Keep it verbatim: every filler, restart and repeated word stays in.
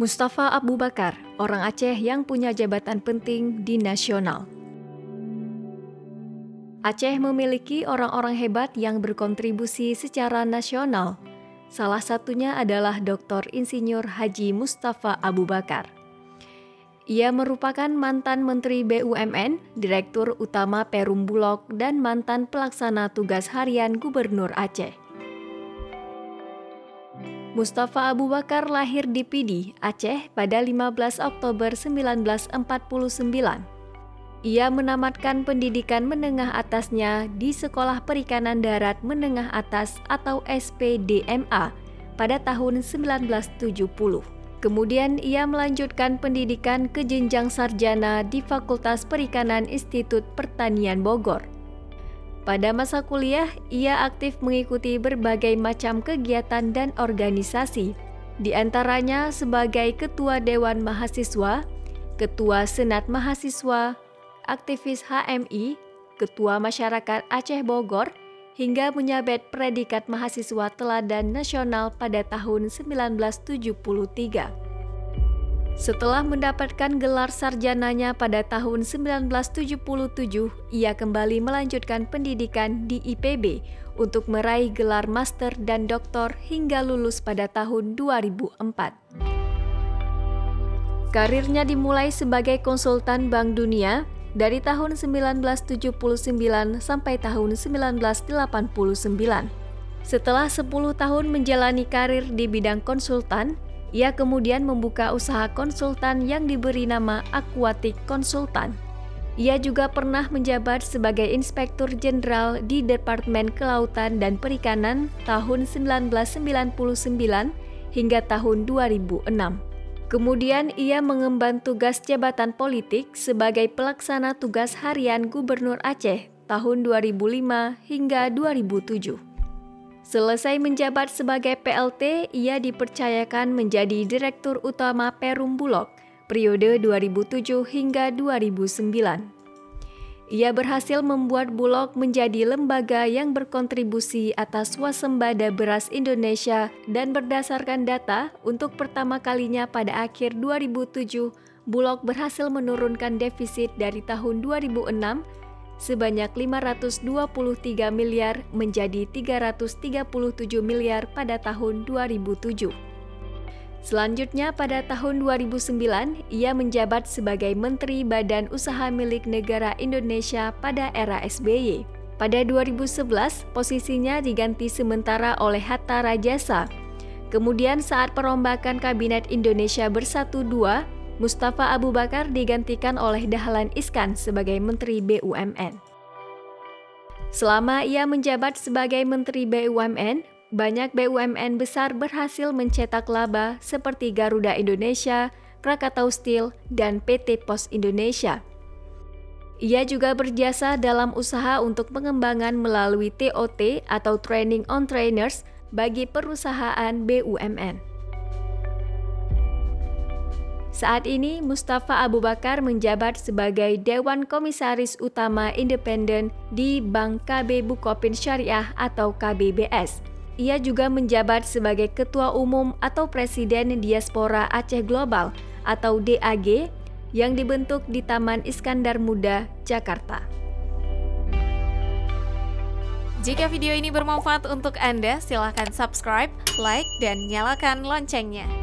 Mustafa Abu Bakar, orang Aceh yang punya jabatan penting di nasional. Aceh memiliki orang-orang hebat yang berkontribusi secara nasional. Salah satunya adalah Doktor Insinyur Haji Mustafa Abu Bakar. Ia merupakan mantan Menteri B U M N, Direktur Utama Perum Bulog, dan mantan Pelaksana Tugas Harian Gubernur Aceh. Mustafa Abu Bakar lahir di Pidi, Aceh pada lima belas Oktober seribu sembilan ratus empat puluh sembilan. Ia menamatkan pendidikan menengah atasnya di Sekolah Perikanan Darat Menengah Atas atau S P D M A pada tahun seribu sembilan ratus tujuh puluh. Kemudian ia melanjutkan pendidikan ke jenjang sarjana di Fakultas Perikanan Institut Pertanian Bogor. Pada masa kuliah, ia aktif mengikuti berbagai macam kegiatan dan organisasi, di antaranya sebagai Ketua Dewan Mahasiswa, Ketua Senat Mahasiswa, aktivis H M I, Ketua Masyarakat Aceh Bogor, hingga menyabet predikat Mahasiswa Teladan Nasional pada tahun seribu sembilan ratus tujuh puluh tiga. Setelah mendapatkan gelar sarjananya pada tahun seribu sembilan ratus tujuh puluh tujuh, ia kembali melanjutkan pendidikan di I P B untuk meraih gelar master dan doktor hingga lulus pada tahun dua ribu empat. Karirnya dimulai sebagai konsultan Bank Dunia dari tahun seribu sembilan ratus tujuh puluh sembilan sampai tahun seribu sembilan ratus delapan puluh sembilan. Setelah sepuluh tahun menjalani karir di bidang konsultan, ia kemudian membuka usaha konsultan yang diberi nama Aquatic Consultant. Ia juga pernah menjabat sebagai Inspektur Jenderal di Departemen Kelautan dan Perikanan tahun seribu sembilan ratus sembilan puluh sembilan hingga tahun dua ribu enam. Kemudian ia mengemban tugas jabatan politik sebagai Pelaksana Tugas Harian Gubernur Aceh tahun dua ribu lima hingga dua ribu tujuh. Selesai menjabat sebagai P L T, ia dipercayakan menjadi Direktur Utama Perum Bulog periode dua ribu tujuh hingga dua ribu sembilan. Ia berhasil membuat Bulog menjadi lembaga yang berkontribusi atas swasembada beras Indonesia dan berdasarkan data, untuk pertama kalinya pada akhir dua ribu tujuh, Bulog berhasil menurunkan defisit dari tahun dua ribu enam sebanyak lima ratus dua puluh tiga miliar menjadi tiga ratus tiga puluh tujuh miliar pada tahun dua ribu tujuh. Selanjutnya pada tahun dua ribu sembilan, ia menjabat sebagai Menteri Badan Usaha Milik Negara Indonesia pada era S B Y. Pada dua ribu sebelas, posisinya diganti sementara oleh Hatta Rajasa. Kemudian saat perombakan Kabinet Indonesia Bersatu dua, Mustafa Abu Bakar digantikan oleh Dahlan Iskan sebagai Menteri B U M N. Selama ia menjabat sebagai Menteri B U M N, banyak B U M N besar berhasil mencetak laba seperti Garuda Indonesia, Krakatau Steel, dan P T Pos Indonesia. Ia juga berjasa dalam usaha untuk pengembangan melalui T O T atau Training on Trainers bagi perusahaan B U M N. Saat ini, Mustafa Abu Bakar menjabat sebagai Dewan Komisaris Utama Independen di Bank K B Bukopin Syariah atau K B B S. Ia juga menjabat sebagai Ketua Umum atau Presiden Diaspora Aceh Global atau D A G yang dibentuk di Taman Iskandar Muda, Jakarta. Jika video ini bermanfaat untuk Anda, silakan subscribe, like, dan nyalakan loncengnya.